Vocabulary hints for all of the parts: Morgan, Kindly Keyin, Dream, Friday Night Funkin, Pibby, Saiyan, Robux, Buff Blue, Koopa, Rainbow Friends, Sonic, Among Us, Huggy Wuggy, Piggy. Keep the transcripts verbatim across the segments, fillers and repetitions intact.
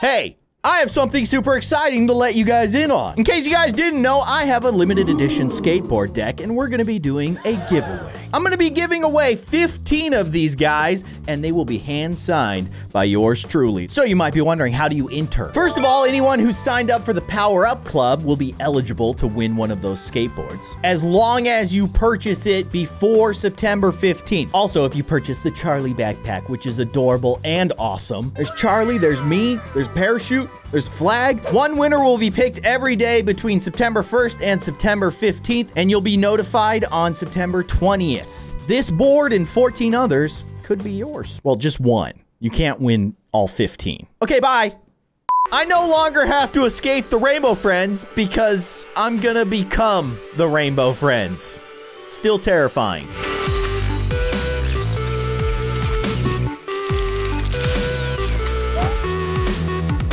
Hey, I have something super exciting to let you guys in on. In case you guys didn't know, I have a limited edition skateboard deck, and we're gonna be doing a giveaway. I'm gonna be giving away fifteen of these guys, and they will be hand-signed by yours truly. So you might be wondering, how do you enter? First of all, anyone who signed up for the Power Up Club will be eligible to win one of those skateboards, as long as you purchase it before September fifteenth. Also, if you purchase the Charlie backpack, which is adorable and awesome. There's Charlie, there's me, there's Parachute, there's Flag. One winner will be picked every day between September first and September fifteenth, and you'll be notified on September twentieth. This board and fourteen others could be yours. Well, just one. You can't win all fifteen. Okay, bye. I no longer have to escape the Rainbow Friends because I'm gonna become the Rainbow Friends. Still terrifying.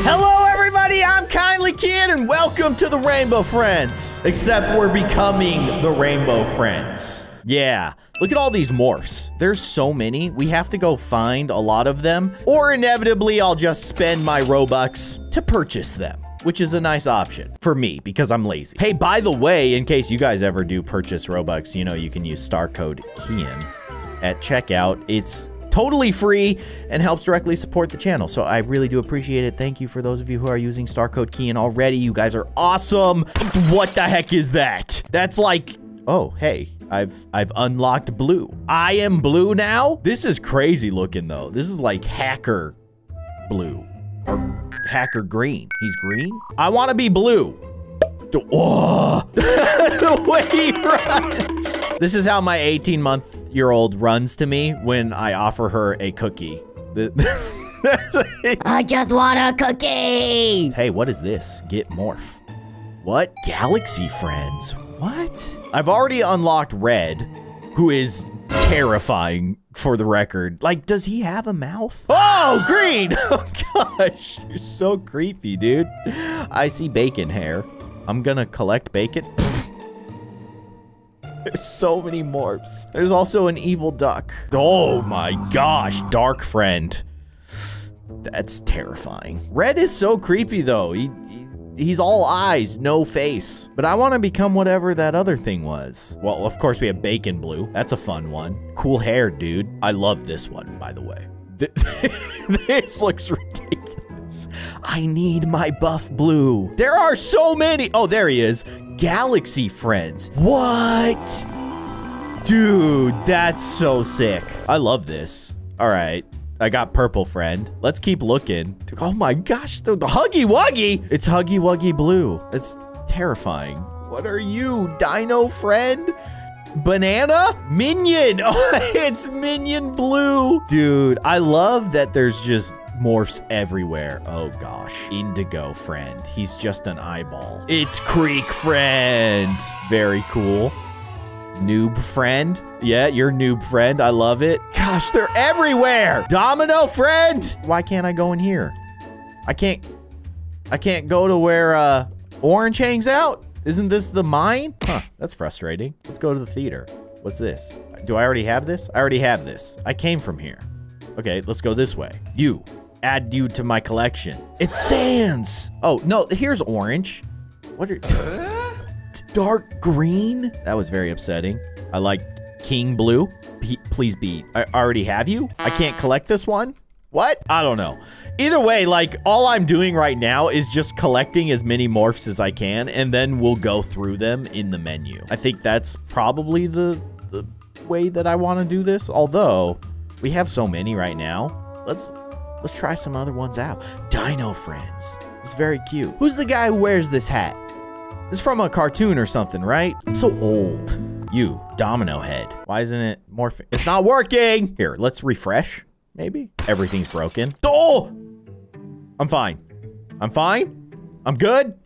Hello, everybody. I'm Kindly Keyin, and welcome to the Rainbow Friends. Except we're becoming the Rainbow Friends. Yeah. Look at all these morphs. There's so many. We have to go find a lot of them, or inevitably I'll just spend my Robux to purchase them, which is a nice option for me because I'm lazy. Hey, by the way, in case you guys ever do purchase Robux, you know, you can use star code Keyin at checkout. It's totally free and helps directly support the channel. So I really do appreciate it. Thank you for those of you who are using star code Keyin already. You guys are awesome. What the heck is that? That's like, oh, hey. I've I've unlocked blue. I am blue now? This is crazy looking though. This is like hacker blue or hacker green. He's green? I want to be blue. Oh. The way he runs. This is how my eighteen month year old runs to me when I offer her a cookie. I just want a cookie. Hey, what is this? Get morph. What? Galaxy friends. What? I've already unlocked Red, who is terrifying for the record. Like, does he have a mouth? Oh, Green! Oh, gosh. You're so creepy, dude. I see bacon hair. I'm gonna collect bacon. There's so many morphs. There's also an evil duck. Oh, my gosh. Dark friend. That's terrifying. Red is so creepy, though. He... he He's all eyes, no face. But I want to become whatever that other thing was. Well, of course, we have Bacon Blue. That's a fun one. Cool hair, dude. I love this one, by the way. This looks ridiculous. I need my buff blue. There are so many. Oh, there he is. Galaxy Friends. What? Dude, that's so sick. I love this. All right. I got purple friend. Let's keep looking. Oh my gosh, the, the Huggy Wuggy. It's Huggy Wuggy blue. That's terrifying. What are you, dino friend? Banana? Minion. Oh, it's Minion blue. Dude, I love that there's just morphs everywhere. Oh gosh. Indigo friend. He's just an eyeball. It's Creek friend. Very cool. Noob friend. Yeah, you're noob friend. I love it. Gosh, they're everywhere. Domino friend. Why can't I go in here? I can't, I can't go to where uh, Orange hangs out. Isn't this the mine? Huh, that's frustrating. Let's go to the theater. What's this? Do I already have this? I already have this. I came from here. Okay, let's go this way. You, add you to my collection. It's Sans. Oh, no, here's Orange. What are... Dark green? That was very upsetting. I like King Blue. P please be. I already have you? I can't collect this one? What? I don't know. Either way, like, all I'm doing right now is just collecting as many morphs as I can, and then we'll go through them in the menu. I think that's probably the, the way that I want to do this, although we have so many right now. Let's, let's try some other ones out. Dino friends. It's very cute. Who's the guy who wears this hat? It's from a cartoon or something, right? I'm so old. You, domino head. Why isn't it morphing? It's not working. Here, let's refresh, maybe. Everything's broken. Oh, I'm fine. I'm fine. I'm good.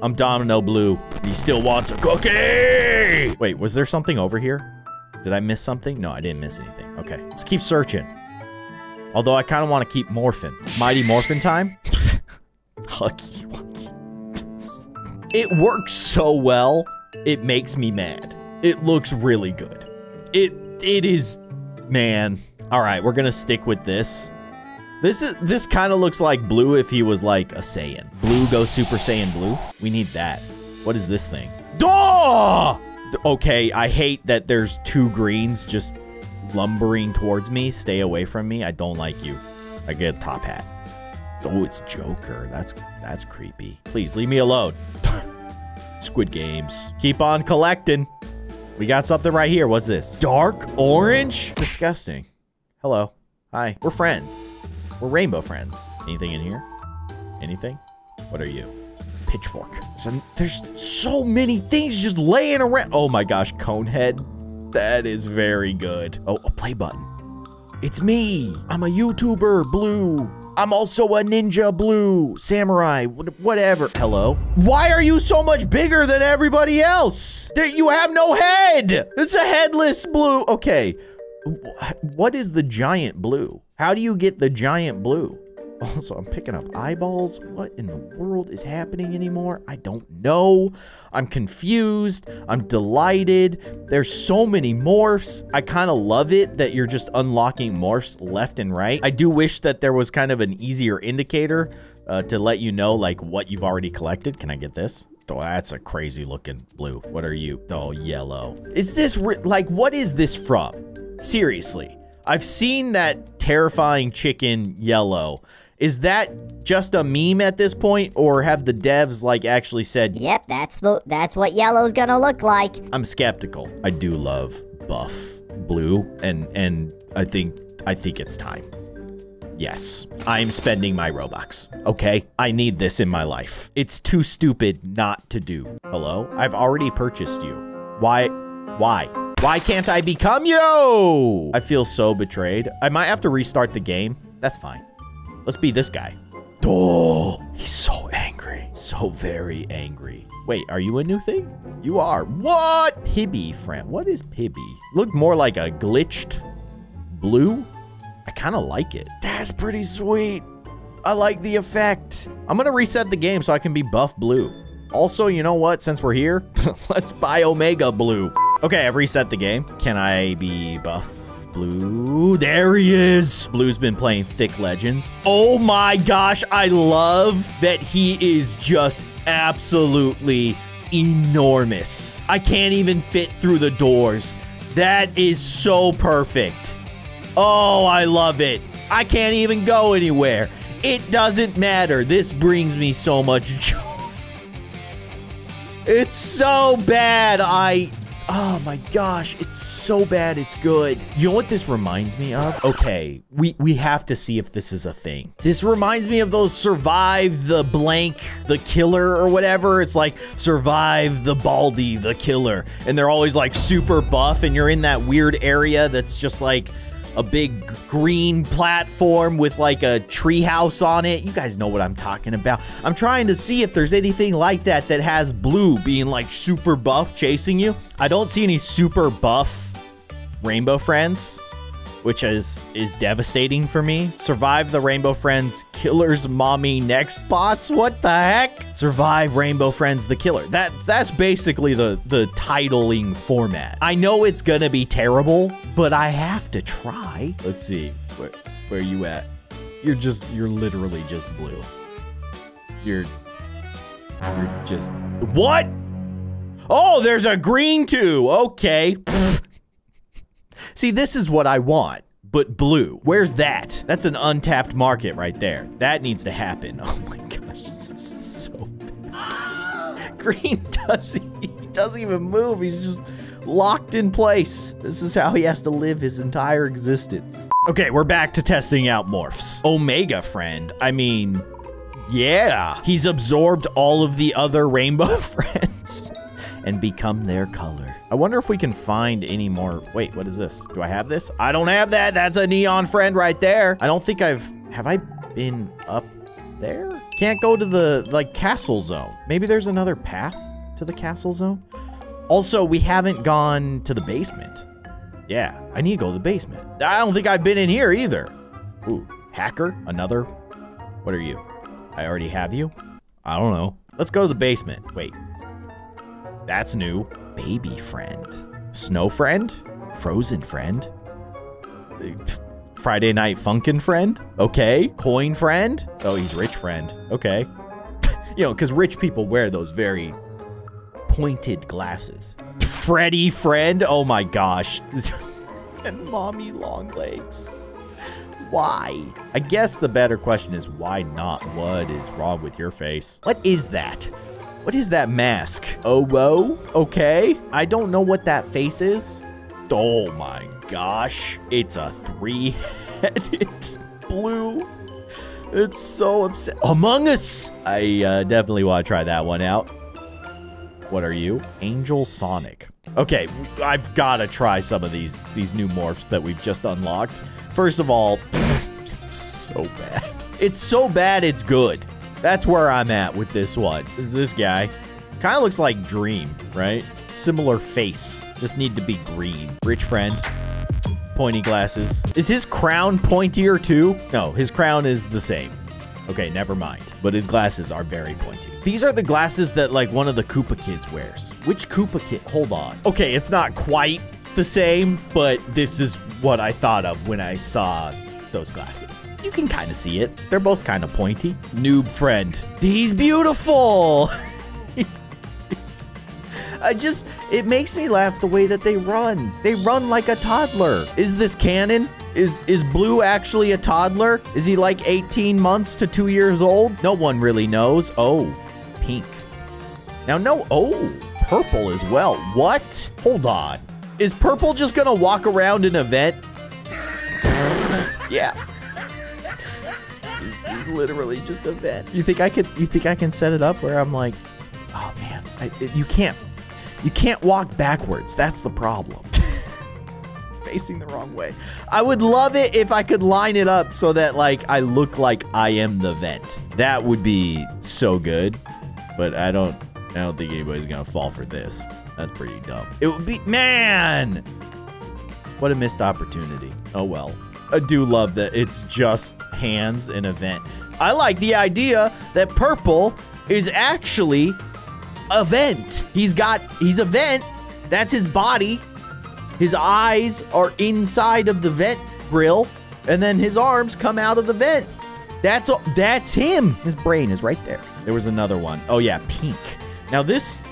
I'm domino blue. He still wants a cookie. Wait, was there something over here? Did I miss something? No, I didn't miss anything. Okay, let's keep searching. Although I kind of want to keep morphing. Mighty Morphin time. Huggy Wuggy. It works so well, it makes me mad. It looks really good. It, it is, man. All right, we're gonna stick with this. This is this kind of looks like Blue if he was like a Saiyan. Blue goes Super Saiyan Blue. We need that. What is this thing? Duh! Okay, I hate that there's two greens just lumbering towards me. Stay away from me. I don't like you. I get a top hat. Oh, it's Joker. That's that's creepy. Please leave me alone. Squid Games. Keep on collecting. We got something right here. What's this? Dark orange? Disgusting. Hello. Hi. We're friends. We're rainbow friends. Anything in here? Anything? What are you? Pitchfork. So, there's so many things just laying around. Oh my gosh, Conehead. That is very good. Oh, a play button. It's me. I'm a YouTuber, Blue. I'm also a ninja, Blue. Samurai, whatever. Hello. Why are you so much bigger than everybody else? You have no head. It's a headless Blue. Okay. What is the giant Blue? How do you get the giant Blue? Also, I'm picking up eyeballs. What in the world is happening anymore? I don't know. I'm confused. I'm delighted. There's so many morphs. I kind of love it that you're just unlocking morphs left and right. I do wish that there was kind of an easier indicator uh, to let you know like what you've already collected. Can I get this? Oh, that's a crazy looking Blue. What are you? Oh, yellow. Is this like, what is this from? Seriously. I've seen that terrifying chicken yellow. Is that just a meme at this point, or have the devs like actually said, "Yep, that's the that's what yellow's gonna look like"? I'm skeptical. I do love buff Blue, and and I think I think it's time. Yes, I'm spending my Robux. Okay, I need this in my life. It's too stupid not to do. Hello, I've already purchased you. Why? Why? Why can't I become you? I feel so betrayed. I might have to restart the game. That's fine. Let's be this guy. Oh, he's so angry. So very angry. Wait, are you a new thing? You are. What? Pibby friend. What is Pibby? Looked more like a glitched Blue. I kind of like it. That's pretty sweet. I like the effect. I'm going to reset the game so I can be buff Blue. Also, you know what? Since we're here, let's buy Omega Blue. Okay, I've reset the game. Can I be buff Blue? There he is. Blue's been playing Thick Legends. Oh my gosh, I love that he is just absolutely enormous. I can't even fit through the doors. That is so perfect. Oh, I love it. I can't even go anywhere. It doesn't matter. This brings me so much joy. It's so bad. I... Oh my gosh, it's so bad, it's good. You know what this reminds me of? Okay, we, we have to see if this is a thing. This reminds me of those survive the blank, the killer or whatever. It's like survive the Baldy, the killer. And they're always like super buff and you're in that weird area that's just like a big green platform with like a treehouse on it. You guys know what I'm talking about. I'm trying to see if there's anything like that that has Blue being like super buff chasing you. I don't see any super buff Rainbow Friends, which is is devastating for me. Survive the Rainbow Friends killer's mommy next bots. What the heck? Survive Rainbow Friends the killer. That that's basically the the titling format. I know it's gonna be terrible, but I have to try. Let's see. Where where you at? You're just you're literally just Blue. You're you're just what? Oh, there's a green too. Okay. See, this is what I want, but Blue. Where's that? That's an untapped market right there. That needs to happen. Oh my gosh, this is so bad. Green doesn't, he doesn't even move. He's just locked in place. This is how he has to live his entire existence. Okay, we're back to testing out morphs. Omega friend, I mean, yeah. He's absorbed all of the other rainbow friends and become their color. I wonder if we can find any more. Wait, what is this? Do I have this? I don't have that. That's a neon friend right there. I don't think I've, have I been up there? Can't go to the like castle zone. Maybe there's another path to the castle zone. Also, we haven't gone to the basement. Yeah, I need to go to the basement. I don't think I've been in here either. Ooh, hacker, another. What are you? I already have you. I don't know. Let's go to the basement. Wait. That's new. Baby friend. Snow friend? Frozen friend? Friday Night Funkin' friend? Okay. Coin friend? Oh, he's rich friend. Okay. You know, because rich people wear those very pointed glasses. Freddy friend? Oh my gosh. And mommy long legs. Why? I guess the better question is why not? What is wrong with your face? What is that? What is that mask? Oh, whoa. Okay. I don't know what that face is. Oh my gosh. It's a three-headed blue. It's so upset. Among Us. I uh, definitely want to try that one out. What are you? Angel Sonic. Okay, I've got to try some of these these new morphs that we've just unlocked. First of all, pfft, it's so bad. It's so bad it's good. That's where I'm at with this one. Is this guy. Kind of looks like Dream, right? Similar face. Just need to be green. Rich friend. Pointy glasses. Is his crown pointier too? No, his crown is the same. Okay, never mind. But his glasses are very pointy. These are the glasses that like one of the Koopa kids wears. Which Koopa kid? Hold on. Okay, it's not quite the same, but this is what I thought of when I saw those glasses. You can kind of see it. They're both kind of pointy. Noob friend. He's beautiful. I just, it makes me laugh the way that they run. They run like a toddler. Is this canon? Is is Blue actually a toddler? Is he like eighteen months to two years old? No one really knows. Oh, pink. Now, no, oh, purple as well. What? Hold on. Is purple just gonna walk around an event? Yeah. Literally just a vent. You think I could, you think I can set it up where I'm like, oh man, I, you can't, you can't walk backwards. That's the problem. Facing the wrong way. I would love it if I could line it up so that like, I look like I am the vent. That would be so good, but I don't, I don't think anybody's gonna fall for this. That's pretty dumb. It would be, man, what a missed opportunity. Oh well. I do love that it's just hands in a vent. I like the idea that purple is actually a vent. He's got, he's a vent. That's his body. His eyes are inside of the vent grill. And then his arms come out of the vent. That's, that's him. His brain is right there. There was another one. Oh yeah, pink. Now this,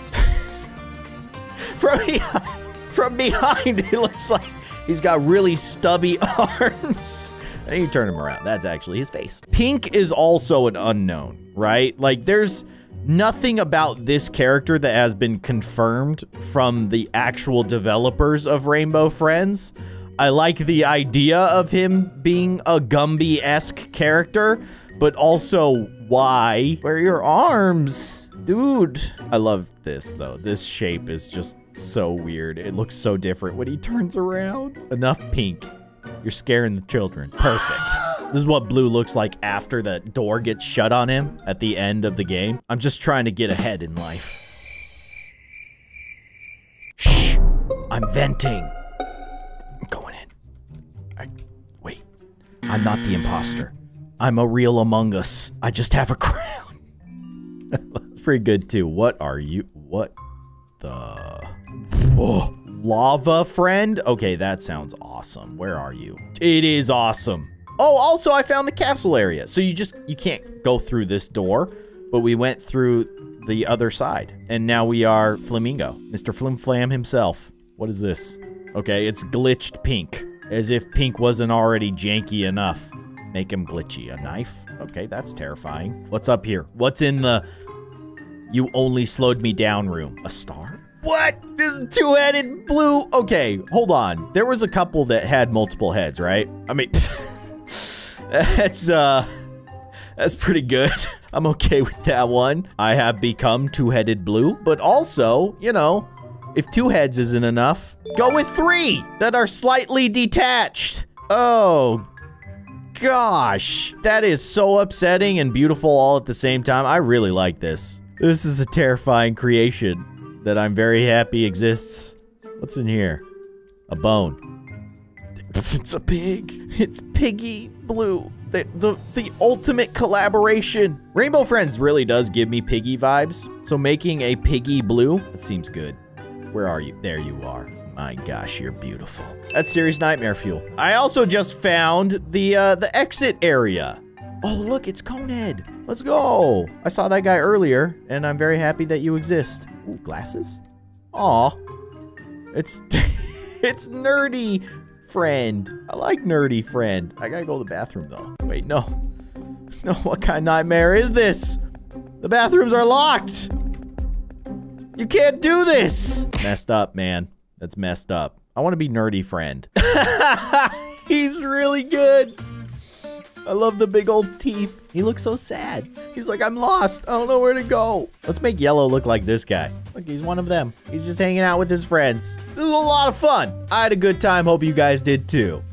from behind, from behind it looks like he's got really stubby arms. I think you turn him around. That's actually his face. Pink is also an unknown, right? Like there's nothing about this character that has been confirmed from the actual developers of Rainbow Friends. I like the idea of him being a Gumby-esque character, but also why? Where are your arms? Dude. I love this though. This shape is just so weird. It looks so different when he turns around. Enough pink. You're scaring the children. Perfect. This is what Blue looks like after the door gets shut on him at the end of the game. I'm just trying to get ahead in life. Shh. I'm venting. I'm going in. I, wait. I'm not the imposter. I'm a real Among Us. I just have a crown. That's pretty good too. What are you? What the... Whoa. Lava friend? Okay, that sounds awesome. Where are you? It is awesome. Oh, also I found the capsule area. So you just, you can't go through this door, but we went through the other side. And now we are Flamingo. Mister Flim Flam himself. What is this? Okay, it's glitched pink. As if pink wasn't already janky enough. Make him glitchy. A knife? Okay, that's terrifying. What's up here? What's in the you only slowed me down room? A star? What? This two-headed blue? Okay, hold on. There was a couple that had multiple heads, right? I mean, that's, uh, that's pretty good. I'm okay with that one. I have become two-headed blue, but also, you know, if two heads isn't enough, go with three that are slightly detached. Oh, gosh. That is so upsetting and beautiful all at the same time. I really like this. This is a terrifying creation that I'm very happy exists. What's in here? A bone. It's a pig. It's Piggy Blue. The, the, the ultimate collaboration. Rainbow Friends really does give me Piggy vibes. So making a Piggy Blue, it seems good. Where are you? There you are. My gosh, you're beautiful. That's serious nightmare fuel. I also just found the uh, the exit area. Oh, look, it's Conehead. Let's go. I saw that guy earlier, and I'm very happy that you exist. Ooh, glasses? Aw. It's, it's nerdy friend. I like nerdy friend. I gotta go to the bathroom, though. Wait, no. No, what kind of nightmare is this? The bathrooms are locked. You can't do this. Messed up, man. That's messed up. I want to be nerdy friend. He's really good. I love the big old teeth. He looks so sad. He's like, I'm lost. I don't know where to go. Let's make Yellow look like this guy. Look, he's one of them. He's just hanging out with his friends. This was a lot of fun. I had a good time. Hope you guys did too.